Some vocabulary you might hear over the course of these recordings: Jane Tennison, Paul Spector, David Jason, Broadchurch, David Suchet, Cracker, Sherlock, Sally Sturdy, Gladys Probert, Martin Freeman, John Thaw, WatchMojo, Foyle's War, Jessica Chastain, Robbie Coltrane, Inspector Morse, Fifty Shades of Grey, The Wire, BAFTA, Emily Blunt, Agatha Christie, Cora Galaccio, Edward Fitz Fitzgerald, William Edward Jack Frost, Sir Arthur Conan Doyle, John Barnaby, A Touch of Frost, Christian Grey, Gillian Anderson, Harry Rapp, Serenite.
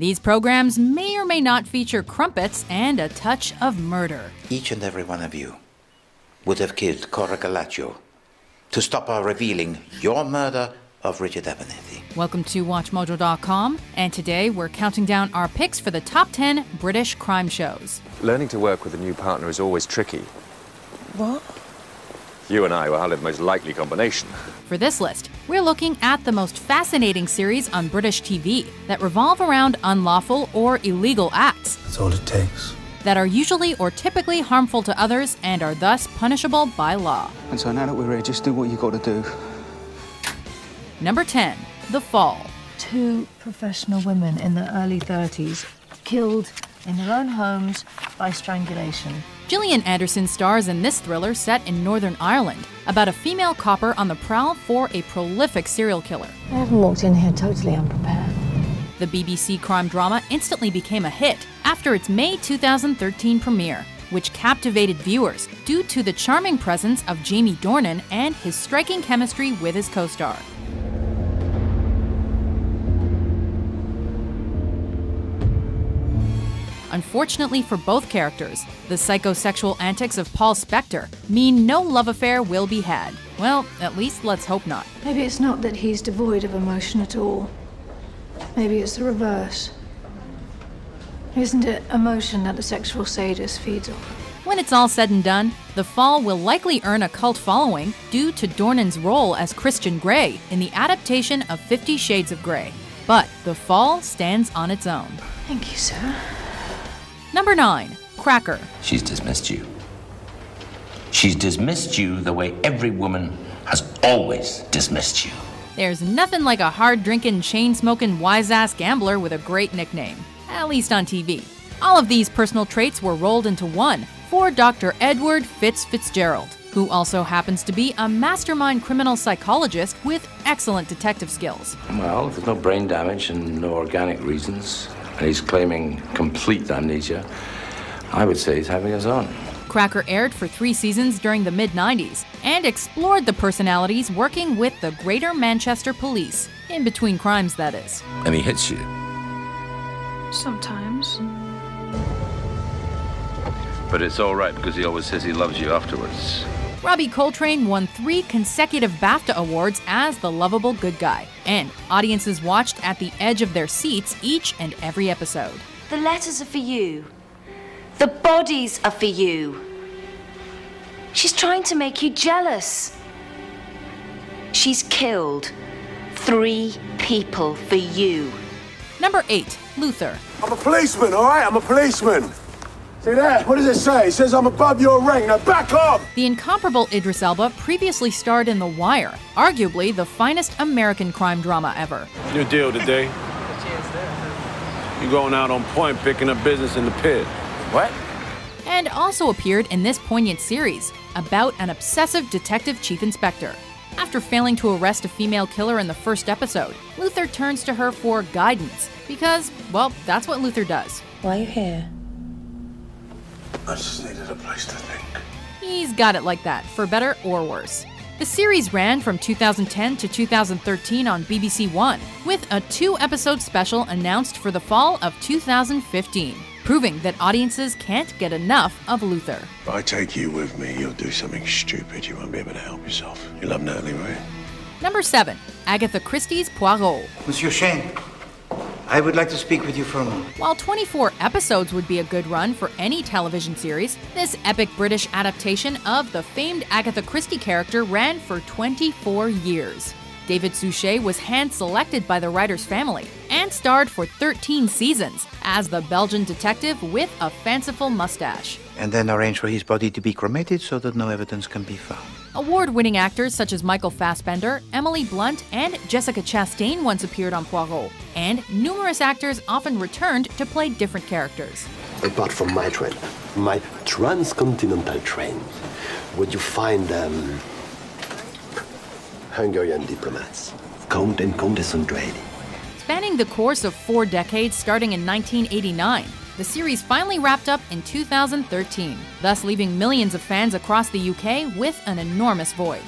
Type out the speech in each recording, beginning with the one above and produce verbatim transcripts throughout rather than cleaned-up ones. These programs may or may not feature crumpets and a touch of murder. Each and every one of you would have killed Cora Galaccio to stop our revealing your murder of Richard Abernethy. Welcome to Watch Mojo dot com, and today we're counting down our picks for the top ten British crime shows. Learning to work with a new partner is always tricky. What? You and I were hardly the most likely combination. For this list, we're looking at the most fascinating series on British T V that revolve around unlawful or illegal acts. That's all it takes. That are usually or typically harmful to others and are thus punishable by law. And so now that we're here, just do what you got to do. Number ten, The Fall. Two professional women in their early thirties killed in their own homes by strangulation. Gillian Anderson stars in this thriller set in Northern Ireland about a female copper on the prowl for a prolific serial killer. I haven't walked in here totally unprepared. The B B C crime drama instantly became a hit after its May two thousand thirteen premiere, which captivated viewers due to the charming presence of Jamie Dornan and his striking chemistry with his co-star. Unfortunately for both characters, the psychosexual antics of Paul Spector mean no love affair will be had. Well, at least let's hope not. Maybe it's not that he's devoid of emotion at all. Maybe it's the reverse. Isn't it emotion that the sexual sadist feeds off? When it's all said and done, The Fall will likely earn a cult following due to Dornan's role as Christian Grey in the adaptation of Fifty Shades of Grey. But The Fall stands on its own. Thank you, sir. Number nine, Cracker. She's dismissed you. She's dismissed you the way every woman has always dismissed you. There's nothing like a hard-drinking, chain-smoking, wise-ass gambler with a great nickname, at least on T V. All of these personal traits were rolled into one for Doctor Edward Fitz Fitzgerald, who also happens to be a mastermind criminal psychologist with excellent detective skills. Well, if there's no brain damage and no organic reasons, and he's claiming complete amnesia, I would say he's having us on. Cracker aired for three seasons during the mid nineties and explored the personalities working with the Greater Manchester Police, in between crimes, that is. And he hits you? Sometimes. But it's all right because he always says he loves you afterwards. Robbie Coltrane won three consecutive BAFTA awards as the lovable good guy, and audiences watched at the edge of their seats each and every episode. The letters are for you. The bodies are for you. She's trying to make you jealous. She's killed three people for you. Number eight, Luther. I'm a policeman, all right? I'm a policeman. See that? What does it say? It says I'm above your ring. Now back up! The incomparable Idris Elba previously starred in The Wire, arguably the finest American crime drama ever. New deal today. You're going out on point, picking up business in the pit. What? And also appeared in this poignant series about an obsessive detective chief inspector. After failing to arrest a female killer in the first episode, Luther turns to her for guidance because, well, that's what Luther does. Why are you here? I just needed a place to think. He's got it like that, for better or worse. The series ran from two thousand ten to two thousand thirteen on B B C One, with a two-episode special announced for the fall of two thousand fifteen, proving that audiences can't get enough of Luther. If I take you with me, you'll do something stupid. You won't be able to help yourself. You love Natalie, will you? Number seven, Agatha Christie's Poirot. Monsieur Shane, I would like to speak with you for a moment. While twenty-four episodes would be a good run for any television series, this epic British adaptation of the famed Agatha Christie character ran for twenty-four years. David Suchet was hand-selected by the writer's family and starred for thirteen seasons as the Belgian detective with a fanciful mustache. And then arranged for his body to be cremated so that no evidence can be found. Award-winning actors such as Michael Fassbender, Emily Blunt, and Jessica Chastain once appeared on Poirot, and numerous actors often returned to play different characters. Apart from my train, my transcontinental train, would you find um, Hungarian diplomats, Count and Countess Andréli. Spanning the course of four decades starting in nineteen eighty-nine, the series finally wrapped up in two thousand thirteen, thus leaving millions of fans across the U K with an enormous void.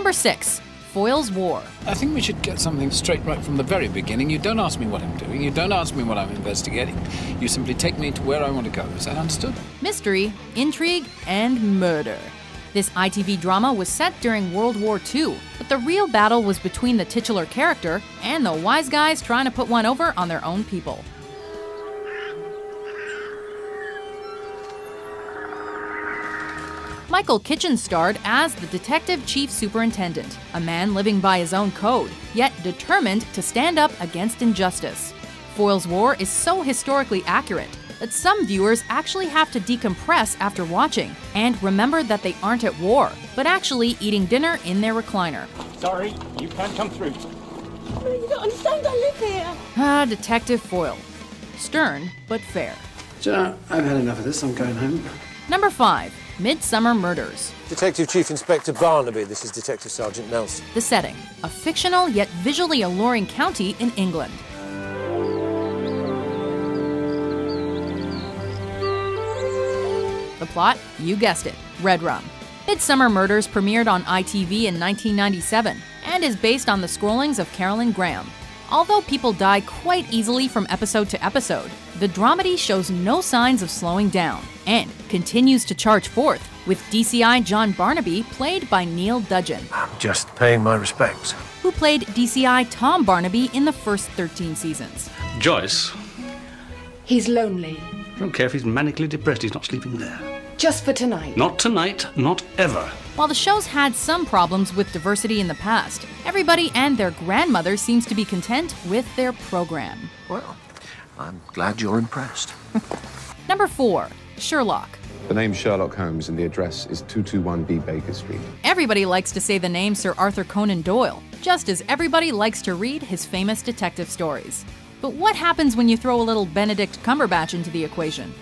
Number six, Foyle's War. I think we should get something straight right from the very beginning. You don't ask me what I'm doing. You don't ask me what I'm investigating. You simply take me to where I want to go. Is that understood? Mystery, intrigue, and murder. This I T V drama was set during World War Two, but the real battle was between the titular character and the wise guys trying to put one over on their own people. Michael Kitchen starred as the Detective Chief Superintendent, a man living by his own code, yet determined to stand up against injustice. Foyle's War is so historically accurate that some viewers actually have to decompress after watching and remember that they aren't at war, but actually eating dinner in their recliner. Sorry, you can't come through. You don't understand, I live here. Ah, Detective Foyle. Stern, but fair. Do you know, I've had enough of this, I'm going home. Number five, Midsomer Murders. Detective Chief Inspector Barnaby, this is Detective Sergeant Nelson. The setting, a fictional yet visually alluring county in England. The plot? You guessed it, red rum. Midsomer Murders premiered on I T V in nineteen ninety-seven and is based on the scrollings of Caroline Graham. Although people die quite easily from episode to episode, the dramedy shows no signs of slowing down and continues to charge forth, with D C I John Barnaby played by Neil Dudgeon. I'm just paying my respects. Who played D C I Tom Barnaby in the first thirteen seasons. Joyce. He's lonely. I don't care if he's manically depressed, he's not sleeping there. Just for tonight. Not tonight, not ever. While the show's had some problems with diversity in the past, everybody and their grandmother seems to be content with their program. Well, I'm glad you're impressed. Number four, Sherlock. The name's Sherlock Holmes and the address is two two one B Baker Street. Everybody likes to say the name Sir Arthur Conan Doyle, just as everybody likes to read his famous detective stories. But what happens when you throw a little Benedict Cumberbatch into the equation?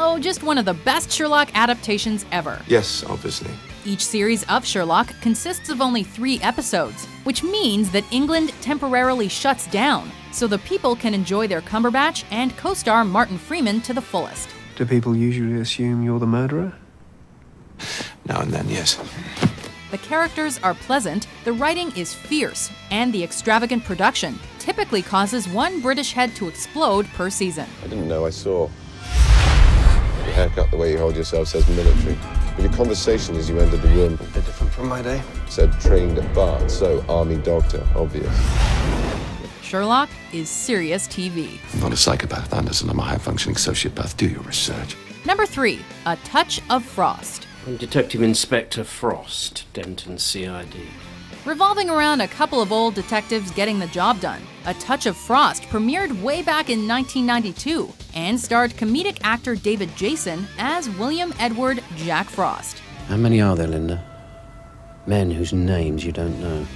Oh, just one of the best Sherlock adaptations ever. Yes, obviously. Each series of Sherlock consists of only three episodes, which means that England temporarily shuts down so the people can enjoy their Cumberbatch and co-star Martin Freeman to the fullest. Do people usually assume you're the murderer? Now and then, yes. The characters are pleasant, the writing is fierce, and the extravagant production typically causes one British head to explode per season. I didn't know I saw. Your haircut, the way you hold yourself says military. But your conversation as you entered the room. A bit different from my day. Said trained at Bart, so army doctor, obvious. Sherlock is serious T V. I'm not a psychopath, Anderson. I'm a high-functioning sociopath. Do your research. Number three, A Touch of Frost. I'm Detective Inspector Frost, Denton C I D. Revolving around a couple of old detectives getting the job done, A Touch of Frost premiered way back in nineteen ninety-two and starred comedic actor David Jason as William Edward Jack Frost. How many are there, Linda? Men whose names you don't know.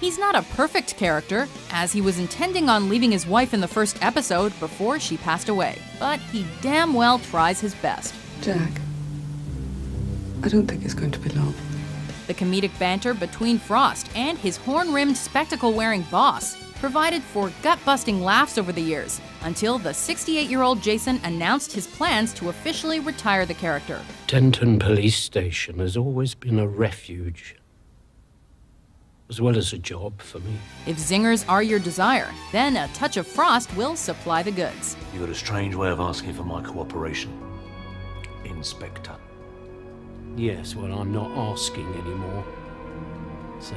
He's not a perfect character, as he was intending on leaving his wife in the first episode before she passed away, but he damn well tries his best. Jack. I don't think it's going to be long. The comedic banter between Frost and his horn-rimmed, spectacle-wearing boss provided for gut-busting laughs over the years, until the sixty-eight-year-old Jason announced his plans to officially retire the character. Denton Police Station has always been a refuge, as well as a job for me. If zingers are your desire, then A Touch of Frost will supply the goods. You've got a strange way of asking for my cooperation, Inspector. Yes, well, I'm not asking anymore, sir.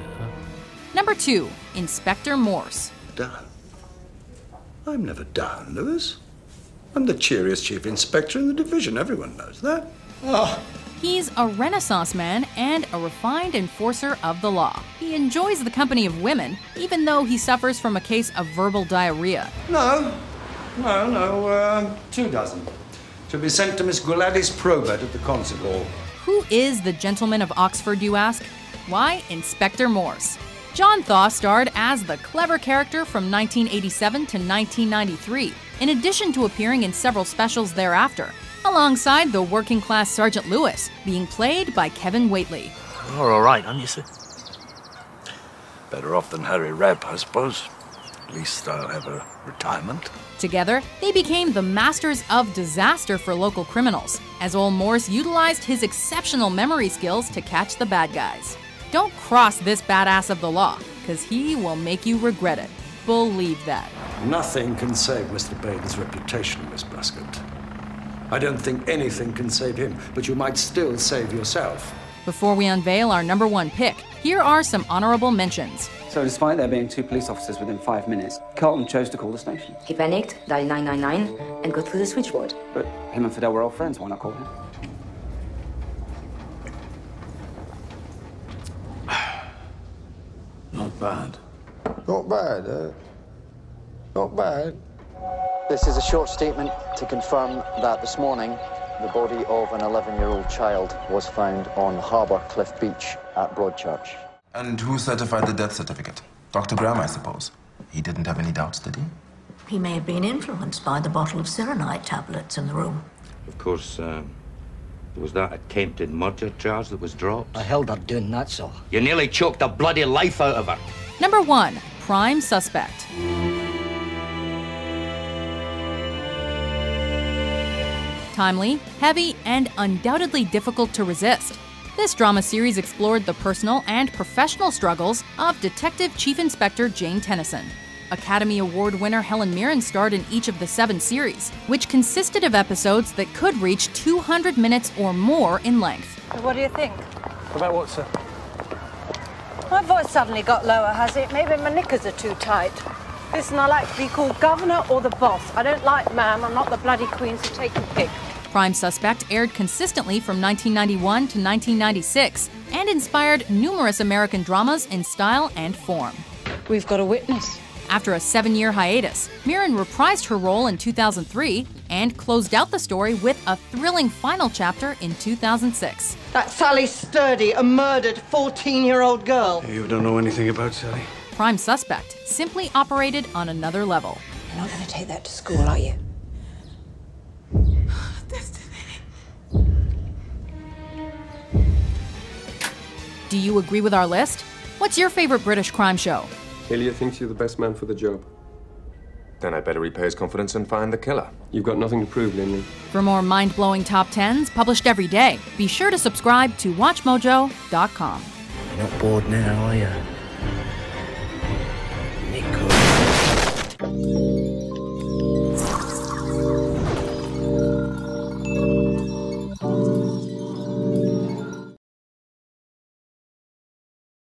Number two, Inspector Morse. Down? I'm never down, Lewis. I'm the cheeriest chief inspector in the division. Everyone knows that. Oh. He's a Renaissance man and a refined enforcer of the law. He enjoys the company of women, even though he suffers from a case of verbal diarrhea. No, no, no, uh, two dozen. To be sent to Miss Gladys Probert at the concert hall. Who is the gentleman of Oxford, you ask? Why, Inspector Morse. John Thaw starred as the clever character from nineteen eighty-seven to nineteen ninety-three, in addition to appearing in several specials thereafter, alongside the working-class Sergeant Lewis, being played by Kevin Whately. You're all right, aren't you, sir? Better off than Harry Rapp, I suppose. At least I'll have a retirement. Together, they became the masters of disaster for local criminals, as Ole Morse utilized his exceptional memory skills to catch the bad guys. Don't cross this badass of the law, because he will make you regret it. Believe that. Nothing can save Mister Bailey's reputation, Miss Bluskett. I don't think anything can save him, but you might still save yourself. Before we unveil our number one pick, here are some honorable mentions. So despite there being two police officers within five minutes, Carlton chose to call the station. He panicked, dialed nine nine nine, and got through the switchboard. But him and Fidel were old friends, why not call him? Not bad. Not bad, eh? Not bad. This is a short statement to confirm that this morning, the body of an eleven-year-old child was found on Harbour Cliff Beach at Broadchurch. And who certified the death certificate? Doctor Graham, I suppose. He didn't have any doubts, did he? He may have been influenced by the bottle of Serenite tablets in the room. Of course, uh, there was that attempted murder charge that was dropped. I held her doing that, so. You nearly choked the bloody life out of her. Number one, Prime Suspect. Timely, heavy, and undoubtedly difficult to resist. This drama series explored the personal and professional struggles of Detective Chief Inspector Jane Tennison. Academy Award winner Helen Mirren starred in each of the seven series, which consisted of episodes that could reach two hundred minutes or more in length. So what do you think? About what, sir? My voice suddenly got lower, has it? Maybe my knickers are too tight. Listen, I like to be called governor or the boss. I don't like ma'am, I'm not the bloody queen, so take your pick. Prime Suspect aired consistently from nineteen ninety-one to nineteen ninety-six and inspired numerous American dramas in style and form. We've got a witness. After a seven-year hiatus, Mirren reprised her role in two thousand three and closed out the story with a thrilling final chapter in two thousand six. That Sally Sturdy, a murdered fourteen-year-old girl. You don't know anything about Sally. Prime Suspect simply operated on another level. You're not going to take that to school, are you? Do you agree with our list? What's your favorite British crime show? Ilya thinks you're the best man for the job. Then I'd better repay his confidence and find the killer. You've got nothing to prove, Linley. For more mind-blowing top tens published every day, be sure to subscribe to Watch Mojo dot com. You're not bored now, are you?